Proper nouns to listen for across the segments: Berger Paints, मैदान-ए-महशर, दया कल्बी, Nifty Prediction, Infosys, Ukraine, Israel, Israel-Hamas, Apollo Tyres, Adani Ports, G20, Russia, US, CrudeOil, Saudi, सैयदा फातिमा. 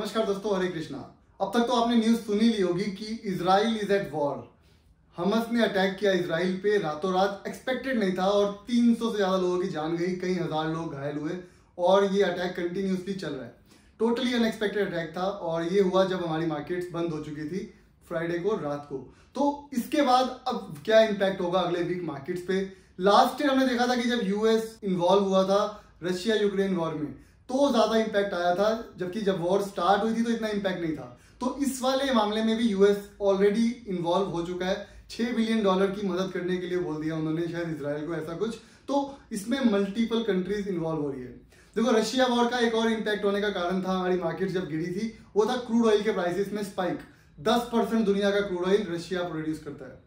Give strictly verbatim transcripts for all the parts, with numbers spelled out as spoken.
नमस्कार दोस्तों, हरे कृष्णा। अब तक तो आपने न्यूज़ सुनी ली होगी कि Israel is at war. Hamas ने अटैक किया इजराइल पे, रातों रात, एक्सपेक्टेड नहीं था और तीन सौ से ज़्यादा लोगों की जान गई, कई हज़ार लोग घायल हुए और ये अटैक कंटिन्यूसली चल रहा है। टोटली अनएक्सपेक्टेड अटैक था और ये हुआ जब हमारी मार्केट्स बंद हो चुकी थी फ्राइडे को रात को। तो इसके बाद अब क्या इम्पैक्ट होगा अगले वीक मार्केट्स पे? लास्ट ईयर हमने देखा था कि जब यूएस इन्वॉल्व हुआ था रशिया यूक्रेन वॉर में तो ज़्यादा इम्पैक्ट आया था, जबकि जब वॉर स्टार्ट हुई थी तो इतना इम्पैक्ट नहीं था। तो इस वाले मामले में भी यूएस ऑलरेडी इन्वॉल्व हो चुका है, छः बिलियन डॉलर की मदद करने के लिए बोल दिया उन्होंने शायद इजराइल को, ऐसा कुछ। तो इसमें मल्टीपल कंट्रीज इन्वॉल्व हो रही है। देखो, रशिया वॉर का एक और इम्पैक्ट होने का कारण था, हमारी मार्केट जब गिरी थी वो था क्रूड ऑयल के प्राइसेस में स्पाइक। दस परसेंट दुनिया का क्रूड ऑयल रशिया प्रोड्यूस करता है।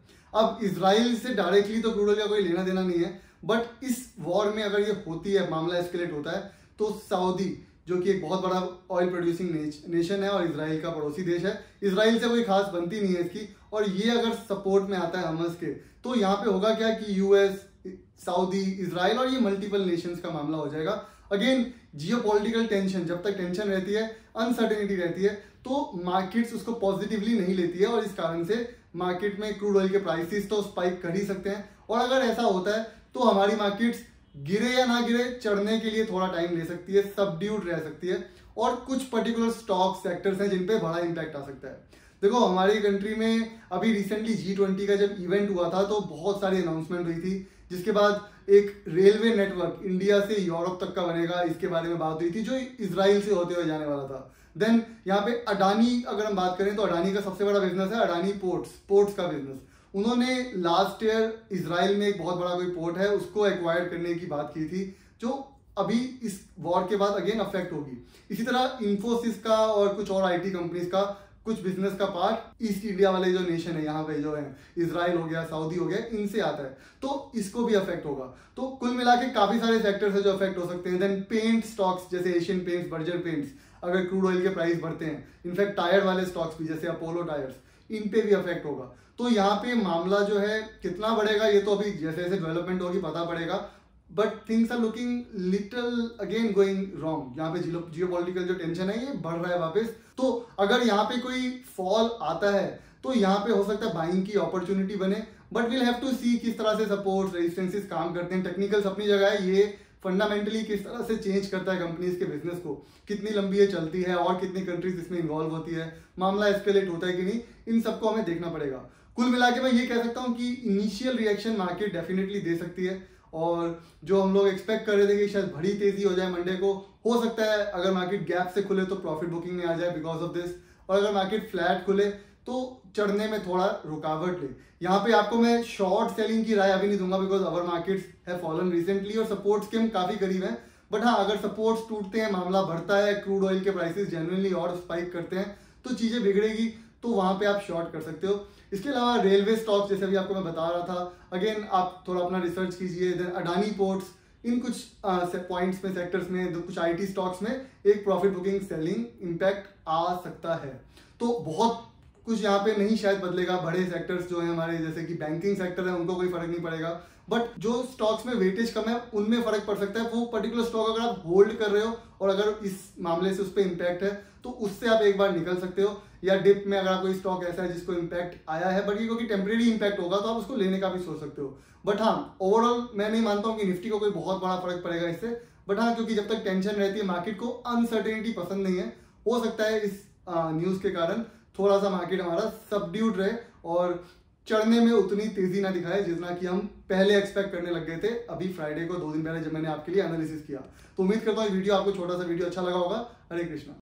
अब इजराइल से डायरेक्टली तो क्रूड ऑयल का कोई लेना देना नहीं है, बट इस वॉर में अगर ये होती है, मामला एस्केलेट होता है, तो सऊदी जो कि एक बहुत बड़ा ऑयल प्रोड्यूसिंग नेशन है और इसराइल का पड़ोसी देश है, इसराइल से कोई खास बनती नहीं है इसकी, और ये अगर सपोर्ट में आता है हमास के, तो यहाँ पे होगा क्या कि यूएस, सऊदी, इसराइल और ये मल्टीपल नेशंस का मामला हो जाएगा। अगेन, जियोपॉलिटिकल टेंशन, जब तक टेंशन रहती है, अनसर्टेनिटी रहती है, तो मार्केट्स उसको पॉजिटिवली नहीं लेती है और इस कारण से मार्केट में क्रूड ऑयल के प्राइसेस तो स्पाइक कर ही सकते हैं। और अगर ऐसा होता है तो हमारी मार्केट्स गिरे या ना गिरे, चढ़ने के लिए थोड़ा टाइम ले सकती है, सबड्यूड रह सकती है, और कुछ पर्टिकुलर स्टॉक सेक्टर्स हैं जिन पे बड़ा इम्पैक्ट आ सकता है। देखो, हमारी कंट्री में अभी रिसेंटली जी ट्वेंटी का जब इवेंट हुआ था तो बहुत सारी अनाउंसमेंट हुई थी, जिसके बाद एक रेलवे नेटवर्क इंडिया से यूरोप तक का बनेगा, इसके बारे में बात हुई थी, जो इसराइल से होते हुए जाने वाला था। देन यहाँ पे अडानी, अगर हम बात करें तो अडानी का सबसे बड़ा बिजनेस है अडानी पोर्ट्स, पोर्ट्स का बिजनेस। उन्होंने लास्ट ईयर इजराइल में एक बहुत बड़ा कोई पोर्ट है उसको एक्वायर करने की बात की थी, जो अभी इस वॉर के बाद अगेन अफेक्ट होगी। इसी तरह इंफोसिस का और कुछ और आईटी कंपनीज का कुछ बिजनेस का पार्ट ईस्ट इंडिया वाले जो नेशन है, यहाँ पे जो है इजराइल हो गया, सऊदी हो गया, इनसे आता है, तो इसको भी अफेक्ट होगा। तो कुल मिला के काफ़ी सारे सेक्टर्स हैं जो अफेक्ट हो सकते हैं। देन पेंट स्टॉक्स जैसे एशियन पेंट्स, बर्जर पेंट्स, अगर क्रूड ऑयल के प्राइस बढ़ते हैं, इनफैक्ट टायर वाले स्टॉक्स भी जैसे अपोलो टायर्स, इन पे भी अफेक्ट होगा। तो यहाँ पे मामला जो है कितना बढ़ेगा ये तो अभी जैसे जैसे डेवलपमेंट होगी पता पड़ेगा, but things are looking little again going wrong. यहाँ पे जियोपॉलिटिकल जो टेंशन है ये बढ़ रहा है वापस। तो अगर यहाँ पे कोई फॉल आता है तो यहाँ पे हो सकता है बाइंग की अपॉर्चुनिटी बने, but we'll have to see किस तरह से सपोर्ट रेजिस्टेंसेस काम करते हैं। टेक्निकल्स अपनी जगह है, ये फंडामेंटली किस तरह से चेंज करता है कंपनीज के बिजनेस को, कितनी लंबी ये चलती है और कितनी कंट्रीज इसमें इन्वॉल्व होती है, मामला एस्केलेट होता है कि नहीं, इन सबको हमें देखना पड़ेगा। कुल मिला के मैं ये कह सकता हूँ कि इनिशियल रिएक्शन मार्केट डेफिनेटली दे सकती है, और जो हम लोग एक्सपेक्ट कर रहे थे कि शायद बड़ी तेजी हो जाए मंडे को, हो सकता है अगर मार्केट गैप से खुले तो प्रॉफिट बुकिंग में आ जाए बिकॉज ऑफ दिस, और अगर मार्केट फ्लैट खुले तो चढ़ने में थोड़ा रुकावट ले। यहाँ पे आपको मैं शॉर्ट सेलिंग की राय अभी नहीं दूंगा बिकॉज अवर मार्केट्स है फॉलन रिसेंटली और सपोर्ट्स के हम काफ़ी करीब हैं, बट हाँ, अगर सपोर्ट्स टूटते हैं, मामला बढ़ता है, क्रूड ऑयल के प्राइसेस जनरली और स्पाइक करते हैं तो चीज़ें बिगड़ेगी, तो वहाँ पे आप शॉर्ट कर सकते हो। इसके अलावा रेलवे स्टॉक्स जैसे अभी आपको मैं बता रहा था, अगेन आप थोड़ा अपना रिसर्च कीजिए। देन अडानी पोर्ट्स, इन कुछ पॉइंट्स में, सेक्टर्स में, कुछ आईटी स्टॉक्स में एक प्रॉफिट बुकिंग सेलिंग इम्पैक्ट आ सकता है। तो बहुत कुछ यहाँ पे नहीं शायद बदलेगा। बड़े सेक्टर्स जो हैं हमारे, जैसे कि बैंकिंग सेक्टर है, उनको कोई फर्क नहीं पड़ेगा, बट जो स्टॉक्स में वेटेज कम है उनमें फर्क पड़ सकता है। वो पर्टिकुलर स्टॉक अगर आप होल्ड कर रहे हो और अगर इस मामले से उस पर इम्पैक्ट है तो उससे आप एक बार निकल सकते हो, या डिप में अगर कोई स्टॉक ऐसा है जिसको इम्पैक्ट आया है, बट ये क्योंकि टेम्प्रेरी इम्पैक्ट होगा तो आप उसको लेने का भी सोच सकते हो। बट हाँ, ओवरऑल मैं नहीं मानता हूँ कि निफ्टी को कोई बहुत बड़ा फर्क पड़ेगा इससे, बट हाँ, क्योंकि जब तक टेंशन रहती है, मार्केट को अनसर्टेनिटी पसंद नहीं है, हो सकता है इस न्यूज़ के कारण थोड़ा सा मार्केट हमारा सबड्यूड रहे और चढ़ने में उतनी तेजी ना दिखाए जितना कि हम पहले एक्सपेक्ट करने लग गए थे अभी फ्राइडे को, दो दिन पहले जब मैंने आपके लिए एनालिसिस किया। तो उम्मीद करता हूँ वीडियो आपको, छोटा सा वीडियो अच्छा लगा होगा। हरे कृष्णा।